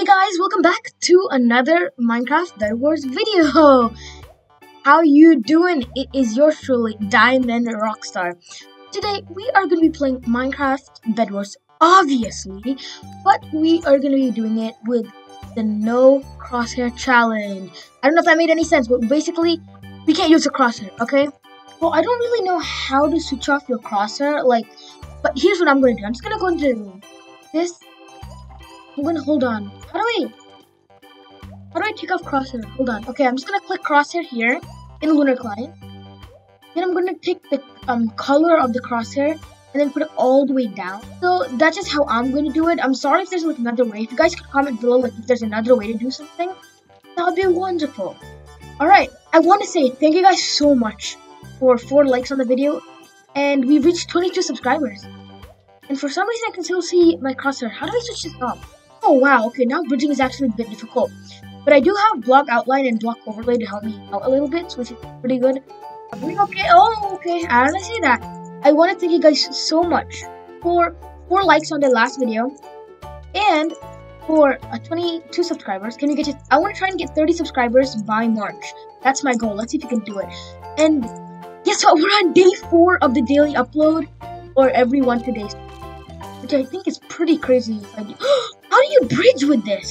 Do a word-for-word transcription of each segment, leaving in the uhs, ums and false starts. Hey guys, welcome back to another Minecraft Bedwars video. How you doing? It is yours truly, Diamond Rockstar. Today we are going to be playing Minecraft Bedwars, obviously, but we are going to be doing it with the no crosshair challenge. I don't know if that made any sense, but basically we can't use a crosshair, okay? Well, I don't really know how to switch off your crosshair, like, but here's what I'm going to do. I'm just going to go into this. I'm gonna hold on. How do I? How do I take off crosshair? Hold on. Okay, I'm just gonna click crosshair here in Lunar Client. Then I'm gonna take the um color of the crosshair and then put it all the way down. So that's just how I'm gonna do it. I'm sorry if there's like another way. If you guys could comment below, like if there's another way to do something, that would be wonderful. All right, I want to say thank you guys so much for four likes on the video, and we've reached twenty-two subscribers. And for some reason, I can still see my crosshair. How do I switch this off? Oh wow, okay, now bridging is actually a bit difficult. But I do have block outline and block overlay to help me out a little bit, which is pretty good. I'm doing okay. Oh, okay, I don't see that. I want to thank you guys so much for four likes on the last video and for uh, twenty-two subscribers. Can you get it? I want to try and get thirty subscribers by March. That's my goal. Let's see if you can do it. And guess what? We're on day four of the daily upload, or every one today, which I think is pretty crazy. If I do. How do you bridge with this?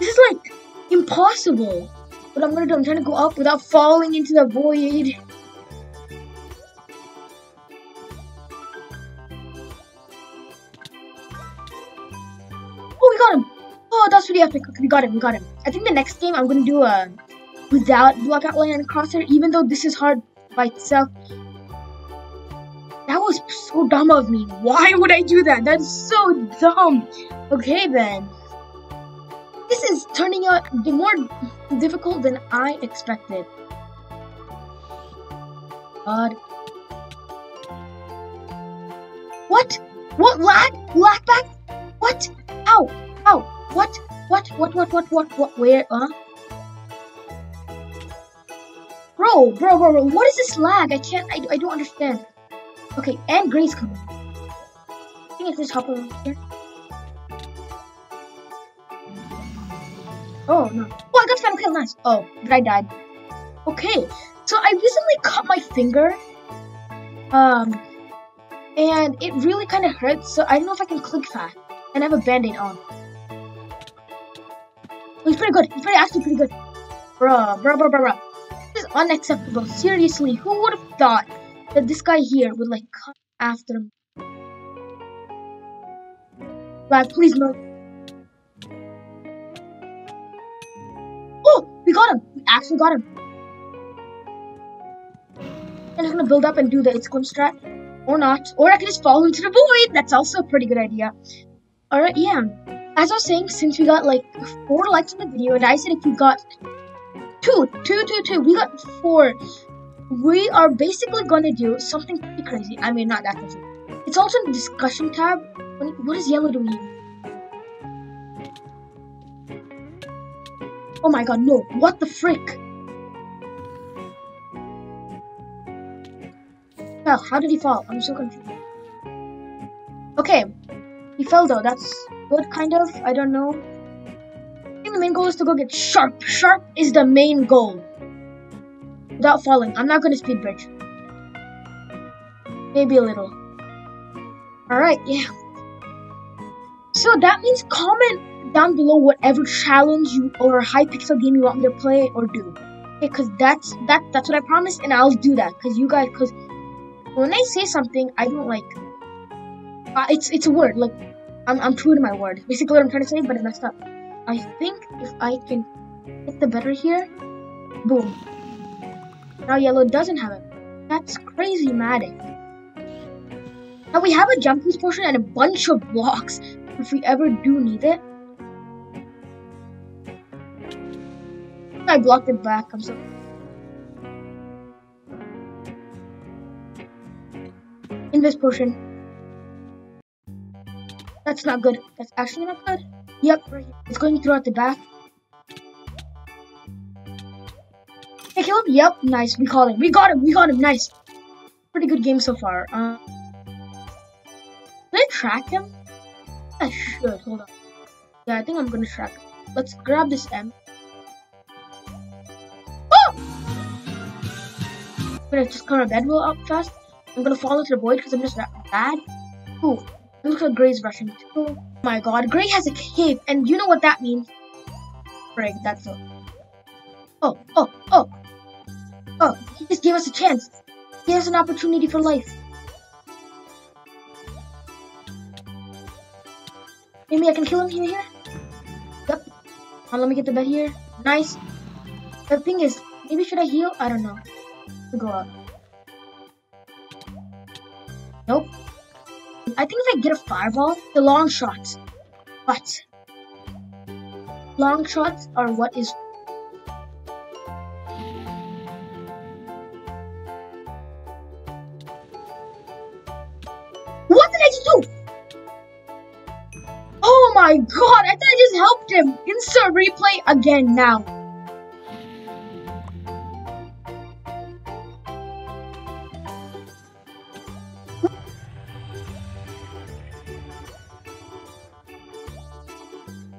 This is like impossible. What I'm gonna do, I'm trying to go up without falling into the void. Oh, we got him. Oh, that's pretty epic. We got him, we got him. I think the next game I'm gonna do a without block outline and crosshair, even though this is hard by itself. That was so dumb of me. Why would I do that? That's so dumb. Okay then. This is turning out more difficult than I expected. God. What? What? Lag? Lag back? What? Ow! Ow! What? What? What? What? What? What? What? Where? Huh? Bro, bro, bro, bro. What is this lag? I can't. I, I don't understand. Okay, and Gray's coming. I think I can just hop over here. Oh, no. Oh, I got final kill, nice. Oh, but I died. Okay, so I recently cut my finger. Um, and it really kind of hurts, so I don't know if I can click fast. And I have a band-aid on. Oh, he's pretty good. He's pretty, actually pretty good. Bruh, bruh, bruh, bruh, bruh. This is unacceptable. Seriously, who would have thought that this guy here would like come after me? Lad, please no. Oh, we got him. We actually got him. And I'm gonna build up and do the it's going strat, or not, or I can just fall into the void. That's also a pretty good idea. All right, yeah. As I was saying, since we got like four likes on the video, and I said if we got two, two, two, two, we got four. We are basically going to do something pretty crazy. I mean, not that crazy. It's also in the discussion tab. What is yellow doing here? Oh my god, no. What the frick? Well, how did he fall? I'm so confused. Okay. He fell though. That's good, kind of. I don't know. I think the main goal is to go get sharp. Sharp is the main goal. Without falling. I'm not going to speed bridge. Maybe a little. Alright, yeah. So that means comment down below whatever challenge you or Hypixel game you want me to play or do. Okay, because that's that that's what I promised, and I'll do that. Because you guys, because when I say something, I don't like uh, it's it's a word. Like I'm I'm true to my word. Basically what I'm trying to say, but I messed up. I think if I can hit the better here, boom. Now yellow doesn't have it. That's crazy magic. Now we have a jump boost portion and a bunch of blocks if we ever do need it. I blocked it back. I'm sorry. Invis portion. That's not good. That's actually not good. Yep, right here. It's going through at the back. Kill him? Yep, nice. We called him. We got him. We got him. Nice. Pretty good game so far. Uh, did I track him? I should. Hold on. Yeah, I think I'm gonna track him. Let's grab this M. Oh! I'm gonna just clear a bedwall up fast. I'm gonna fall into the void because I'm just that bad. Ooh, look at Gray's rushing. Oh my god, Gray has a cape, and you know what that means. Break, that's it. Oh, oh, oh. Oh, he just gave us a chance. He has an opportunity for life. Maybe I can kill him here, here? Yep. Now let me get the bed here. Nice. The thing is, maybe should I heal? I don't know. Go out. Nope. I think if I get a fireball, the long shots. But long shots are what is. What did I just do? Oh my god, I thought I just helped him. Insert replay again now.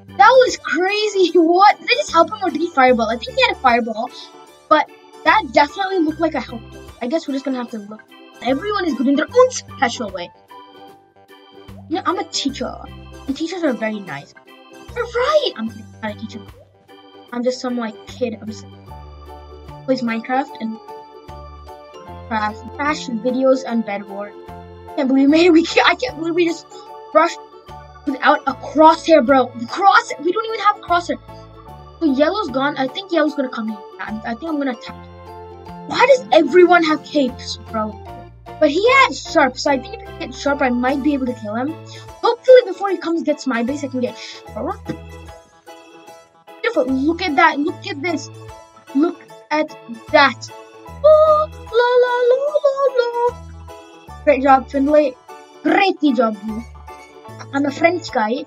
That was crazy. What? Did I just help him or did he fireball? I think he had a fireball, but that definitely looked like I helped him. I guess we're just gonna have to look. Everyone is good in their own special way. You know, I'm a teacher. And teachers are very nice. You're right! I'm not a teacher. I'm just some, like, kid. I'm just... plays Minecraft and... craft, crash videos and Bedwars. Can't believe we made it. I can't believe we just rushed without a crosshair, bro. The cross... we don't even have a crosshair. So yellow's gone. I think yellow's gonna come in. I think I'm gonna attack. Why does everyone have capes, bro? But he had sharp, so I think if I get sharp, I might be able to kill him. Hopefully, before he comes and gets my base, I can get sharp. Beautiful. Look at that. Look at this. Look at that. Oh, la la la la la. Great job, Finlay. Great job, you. I'm a French guy,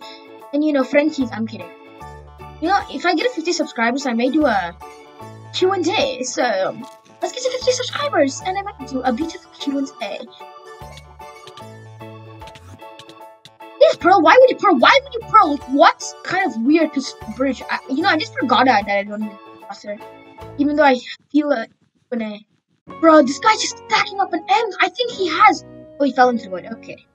and you know Frenchies. I'm kidding. You know, if I get fifty subscribers, I may do a Q and A. So. Let's get to fifty subscribers, and I might do a beautiful Q and A. Yes, Pearl, why would you Pearl? Why would you Pearl? What? Kind of weird to bridge. I, you know, I just forgot that I don't need a crosser. Even though I feel it when I... Bro, this guy's just stacking up an M. I think he has... Oh, he fell into the wood. Okay.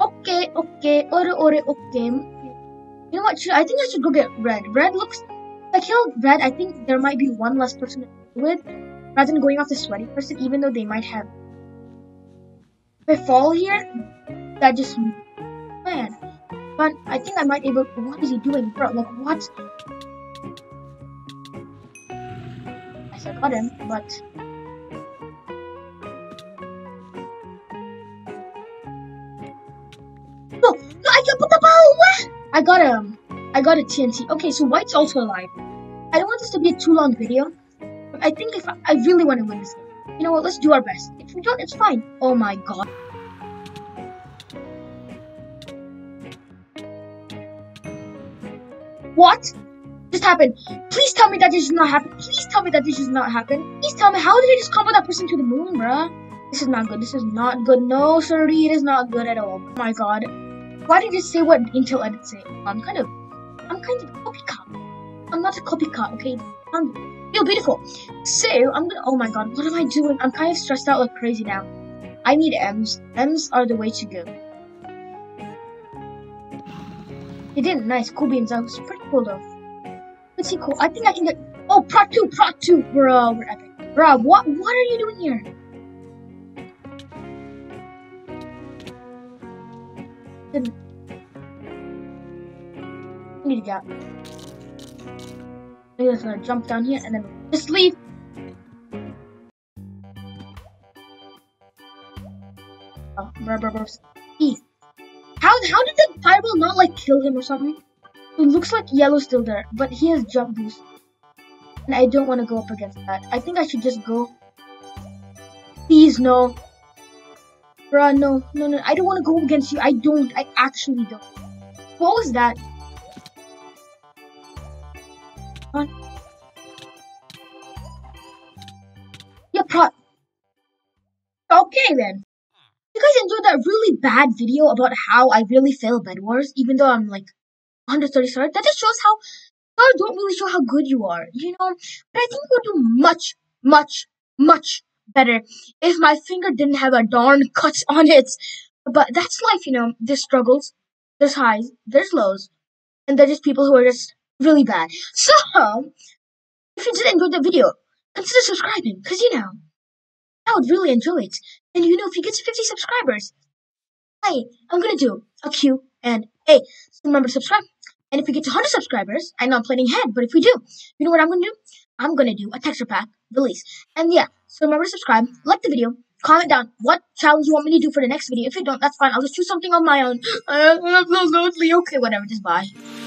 Okay, okay. Ore, ore, okay. You know what? Should, I think I should go get red. Red looks... If I kill red, I think there might be one less person to deal with. Rather than going off the sweaty person, even though they might have. If I fall here, that just man. But I think I might able. What is he doing, bro? Like what? I said got him, but no, no, I can't put the ball. I got him. I got a T N T. Okay, so White's also alive. I don't want this to be a too long video. I think if I, I really want to win this game. You know what, let's do our best. If we don't, it's fine. Oh my god. What just happened? Please tell me that this did not happen. Please tell me that this did not happen. Please tell me, how did I just combo that person to the moon, bruh? This is not good. This is not good. No, sorry, it is not good at all. Oh my god. Why did you say what Intel I did say? I'm kind of, I'm kind of a copycat. I'm not a copycat, okay? I'm You're beautiful. So I'm gonna. Oh my god, what am I doing? I'm kind of stressed out like crazy now. I need M's. M's are the way to go. He didn't. Nice, cool beans. That was pretty cool though. Let's see, cool. I think I can get. Oh, prot two, prot two, bro. We're epic, bro. What? What are you doing here? Didn't. I need to get out. I'm just gonna jump down here and then just leave. Oh, bro, bro, bro. E. How how did the fireball not like kill him or something? It looks like yellow's still there, but he has jump boost, and I don't want to go up against that. I think I should just go. Please no, bro, no, no, no. I don't want to go against you. I don't. I actually don't. What was that? On. Yeah, pro- okay then. You guys enjoyed that really bad video about how I really fail Bedwars, even though I'm like one hundred thirty stars. That just shows how to show how good you are, you know. But I think you would do much, much, much better if my finger didn't have a darn cut on it. But that's life, you know. There's struggles, there's highs, there's lows, and there's just people who are just really bad. So, if you did enjoy the video, consider subscribing, because, you know, I would really enjoy it. And, you know, if you get to fifty subscribers, hey, I'm going to do a Q and A. So remember to subscribe. And if we get to one hundred subscribers, I know I'm planning ahead, but if we do, you know what I'm going to do? I'm going to do a texture pack release. And yeah, so remember to subscribe, like the video, comment down what challenge you want me to do for the next video. If you don't, that's fine. I'll just choose something on my own. I'm so lonely. Okay, whatever. Just bye.